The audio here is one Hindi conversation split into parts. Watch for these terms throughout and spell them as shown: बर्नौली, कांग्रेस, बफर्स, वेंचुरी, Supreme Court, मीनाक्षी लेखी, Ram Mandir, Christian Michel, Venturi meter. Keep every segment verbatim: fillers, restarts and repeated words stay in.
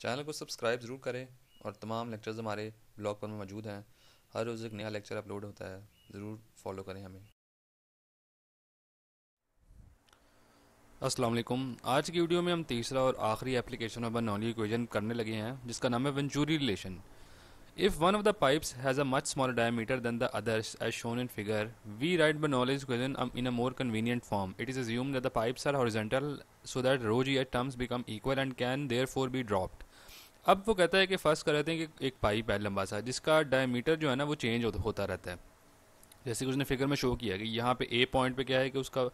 चैनल को सब्सक्राइब ज़रूर करें और तमाम लेक्चर्स हमारे ब्लॉग पर मौजूद हैं। हर रोज़ एक नया लेक्चर अपलोड होता है, ज़रूर फॉलो करें हमें। अस्सलाम वालेकुम। आज की वीडियो में हम तीसरा और आखिरी एप्लीकेशन ऑफ बर्नौली इक्वेशन करने लगे हैं, जिसका नाम है वेंचुरी relation. If one of the pipes has a much smaller diameter than the others as shown in figure, we write Bernoulli's equation in a more convenient form. It is assumed that the pipes are horizontal so that rho ji terms become equal and can therefore be dropped. अब वो कहता है कि फर्स्ट कर रहे हैं कि एक पाइप है लंबा सा, जिसका डायमीटर जो है ना वो चेंज होता रहता है। जैसे कि उसने फिगर में शो किया कि यहाँ पे ए पॉइंट पे क्या है कि उसका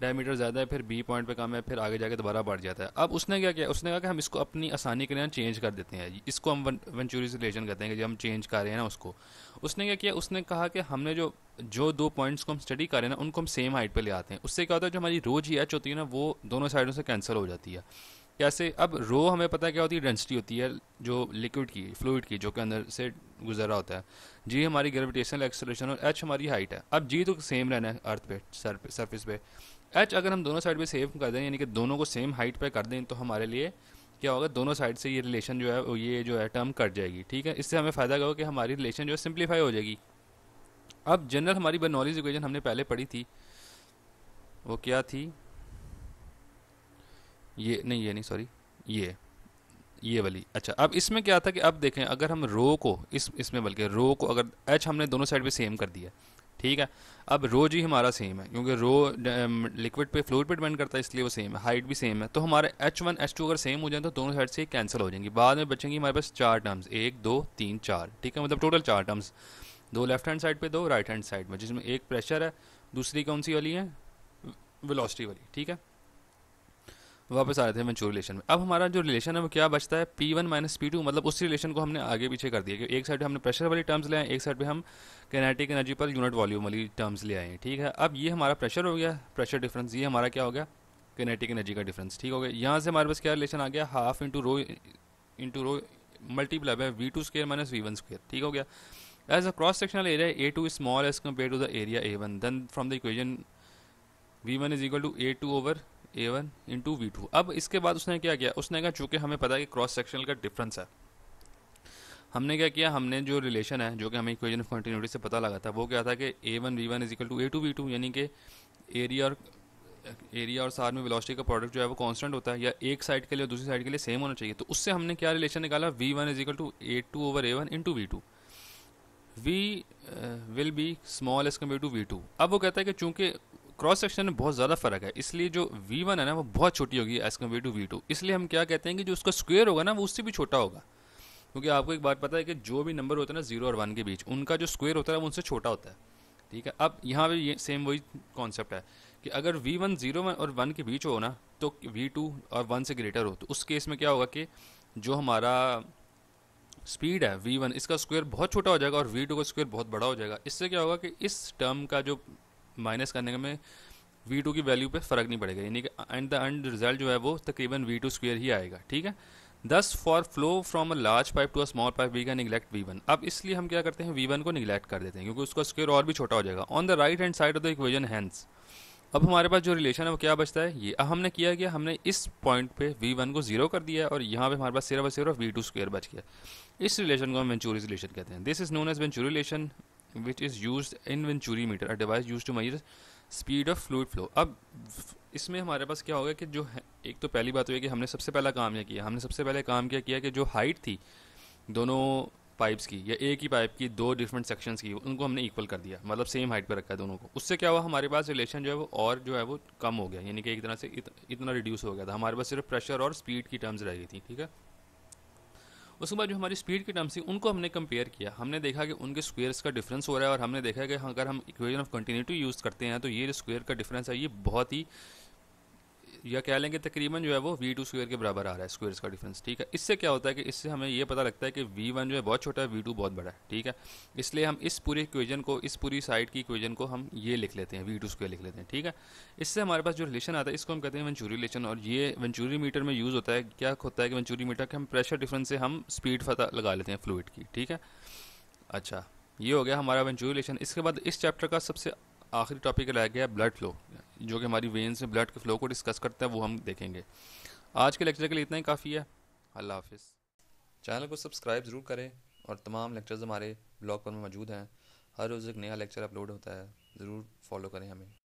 डायमीटर ज़्यादा है, फिर बी पॉइंट पे कम है, फिर आगे जाके दोबारा बढ़ जाता है। अब उसने क्या किया, उसने कहा कि हम इसको अपनी आसानी के लिए चेंज कर देते हैं। इसको हम वेंचुरी रिलेशन कहते हैं कि जब हम चेंज कर रहे हैं ना उसको। उसने क्या किया, उसने कहा कि हमने जो जो दो पॉइंट्स को हम स्टडी कर रहे हैं ना उनको हम सेम हाइट पर ले आते हैं। उससे क्या होता है, जो हमारी रो जी एच होती है ना वो दोनों साइडों से कैंसिल हो जाती है। कैसे? अब रो हमें पता है क्या होती है, डेंसिटी होती है जो लिक्विड की, फ्लूइड की, जो कि अंदर से गुजर रहा होता है। जी हमारी ग्रेविटेशनल एक्सेलरेशन और एच हमारी हाइट है। अब जी तो सेम रहना है अर्थ पे, सरफेस पे। एच अगर हम दोनों साइड पे सेम कर दें, यानी कि दोनों को सेम हाइट पे कर दें, तो हमारे लिए क्या होगा, दोनों साइड से ये रिलेशन जो है, ये जो है टर्म कट जाएगी। ठीक है, इससे हमें फ़ायदा होगा कि हमारी रिलेशन जो है सिम्प्लीफाई हो जाएगी। अब जनरल हमारी बर्नौली इक्वेशन हमने पहले पढ़ी थी, वो क्या थी, ये नहीं, ये नहीं, सॉरी, ये ये वाली। अच्छा, अब इसमें क्या था कि अब देखें, अगर हम रो को इस इसमें बल्कि रो को अगर एच हमने दोनों साइड पे सेम कर दिया, ठीक है। अब रो जी हमारा सेम है क्योंकि रो लिक्विड पे फ्लूइड पे डिपेंड करता है, इसलिए वो सेम है, हाइट भी सेम है। तो हमारे एच वन एच टू अगर सेम हो जाए तो दोनों साइड से कैंसिल हो जाएंगी। बाद में बचेंगी हमारे पास चार टर्म्स, एक दो तीन चार, ठीक है, मतलब टोटल चार टर्म्स, दो लेफ्ट हैंड साइड पर, दो राइट हैंड साइड में, जिसमें एक प्रेशर है, दूसरी कौन सी वाली है, वेलोसिटी वाली। ठीक है, वापस आ रहे थे वेंचुरी रिलेशन में। अब हमारा जो रिलेशन है वो क्या बचता है, P one minus P two, मतलब उसी रिलेशन को हमने आगे पीछे कर दिया कि एक साइड पे हमने प्रेशर वाली टर्म्स ले आए, एक साइड पे हम kinetic energy per unit volume वाली टर्म्स ले आए। ठीक है, अब ये हमारा प्रेशर हो गया, प्रेशर डिफरेंस, ये हमारा क्या हो गया, काइनेटिक एनर्जी का डिफरेंस। ठीक हो गया, यहाँ से हमारे पास क्या रिलेशन आ गया, half into rho into rho multiply by V two square minus V one square. ठीक हो गया। As a cross sectional area A two is small as compare to the area A one, then from the equation V one is equal to A two over A one into V two. अब इसके बाद उसने क्या किया, उसने कहा चूँकि हमें पता है कि क्रॉस सेक्शनल का डिफरेंस है, हमने क्या किया, हमने जो रिलेशन है जो कि हमें इक्वेशन ऑफ कंटिन्यूटी से पता लगा था, वो क्या था कि A one V one is equal to A two V two, यानी कि एरिया और एरिया और साथ में वेलोसिटी का प्रोडक्ट जो है वो कांस्टेंट होता है, या एक साइड के लिए दूसरी साइड के लिए सेम होना चाहिए। तो उससे हमने क्या रिलेशन निकाला, V one is equal to A two over A one into V two, V will be small as compare to V two. अब वो कहता है कि चूँकि क्रॉस सेक्शन में बहुत ज़्यादा फ़र्क है, इसलिए जो वी वन है ना वो बहुत छोटी होगी as compare to V two, इसलिए हम क्या कहते हैं कि जो उसका स्क्वायर होगा ना वो उससे भी छोटा होगा। क्योंकि आपको एक बात पता है कि जो भी नंबर होता है ना जीरो और वन के बीच, उनका जो स्क्वायर होता है वो उनसे छोटा होता है। ठीक है, अब यहाँ पे ये सेम वही कॉन्सेप्ट है कि अगर वी वन जीरो और वन के बीच हो ना, तो वी टू और वन से ग्रेटर हो, तो उस केस में क्या होगा कि जो हमारा स्पीड है वी वन, इसका स्क्वायर बहुत छोटा हो जाएगा और वी टू का स्क्वायर बहुत बड़ा हो जाएगा। इससे क्या होगा कि इस टर्म का जो माइनस करने का में वी टू की वैल्यू पे फ़र्क नहीं पड़ेगा, यानी कि एंड द एंड रिजल्ट जो है वो तकरीबन वी टू स्क्वायर ही आएगा। ठीक है, thus for flow from a large pipe to a small pipe V का निगलेक्ट वी वन। अब इसलिए हम क्या करते हैं, वी वन को निगलेक्ट कर देते हैं क्योंकि उसका स्क्वायर और भी छोटा हो जाएगा। On the right hand side of the equation hence, अब हमारे पास जो रिलेशन है वो क्या बचता है, ये। अब हमने किया कि हमने इस पॉइंट पे वी वन को जीरो कर दिया और यहाँ पे हमारे पास सिर्फ और सिर्फ वी टू स्क्वायर बच गया। इस रिलेशन को हम वेंचुरी रिलेशन कहते हैं। This is known as वेंचुरी relation which is used in Venturi meter, a device used to measure speed of fluid flow। अब इसमें हमारे पास क्या होगा कि जो एक तो पहली बात हुई कि हमने सबसे पहला काम यह किया, हमने सबसे पहले काम क्या किया कि जो हाइट थी दोनों पाइप्स की या एक ही पाइप की दो डिफरेंट सेक्शंस की, उनको हमने इक्वल कर दिया, मतलब सेम हाइट पर रखा है दोनों को। उससे क्या हुआ, हमारे पास रिलेशन जो है वो और जो है वो कम हो गया, यानी कि एक तरह से इत, इतना रिड्यूस हो गया था। हमारे पास सिर्फ प्रेशर और स्पीड की टर्म्स रह गई थी। ठीक है, उसके बाद जो हमारी स्पीड की टर्म्स थी उनको हमने कंपेयर किया, हमने देखा कि उनके स्क्वायर्स का डिफरेंस हो रहा है और हमने देखा कि अगर हम इक्वेशन ऑफ कंटिन्यूटी यूज़ करते हैं तो ये जो स्क्वायर का डिफरेंस है ये बहुत ही, या कह लेंगे तकरीबन जो है वो वी टू स्क्वायर के बराबर आ रहा है स्क्वायर्स का डिफरेंस। ठीक है, इससे क्या होता है कि इससे हमें ये पता लगता है कि वी वन जो है बहुत छोटा है, वी टू बहुत बड़ा है। ठीक है, इसलिए हम इस पूरे इक्वेशन को, इस पूरी साइड की इक्वेशन को हम ये लिख लेते हैं, वी टू स्क्वायर लिख लेते हैं। ठीक है, इससे हमारे पास जो रिलेशन आता है इसको हम कहते हैं वेंचुरी रिलेशन, और ये वेंचुरी मीटर में यूज़ होता है। क्या होता है कि वेंचुरी मीटर के हम प्रेशर डिफरेंस से हम स्पीड पता लगा लेते हैं फ्लूइड की। ठीक है, अच्छा, ये हो गया हमारा वेंचुरी रिलेशन। इसके बाद इस चैप्टर का सबसे आखिरी टॉपिक रह गया ब्लड फ्लो, जो कि हमारी वेन्स में ब्लड के फ्लो को डिस्कस करता है, वो हम देखेंगे। आज के लेक्चर के लिए इतना ही काफ़ी है। अल्लाह हाफिज़। चैनल को सब्सक्राइब ज़रूर करें और तमाम लेक्चर्स हमारे ब्लॉग पर मौजूद हैं। हर रोज़ एक नया लेक्चर अपलोड होता है, ज़रूर फॉलो करें हमें।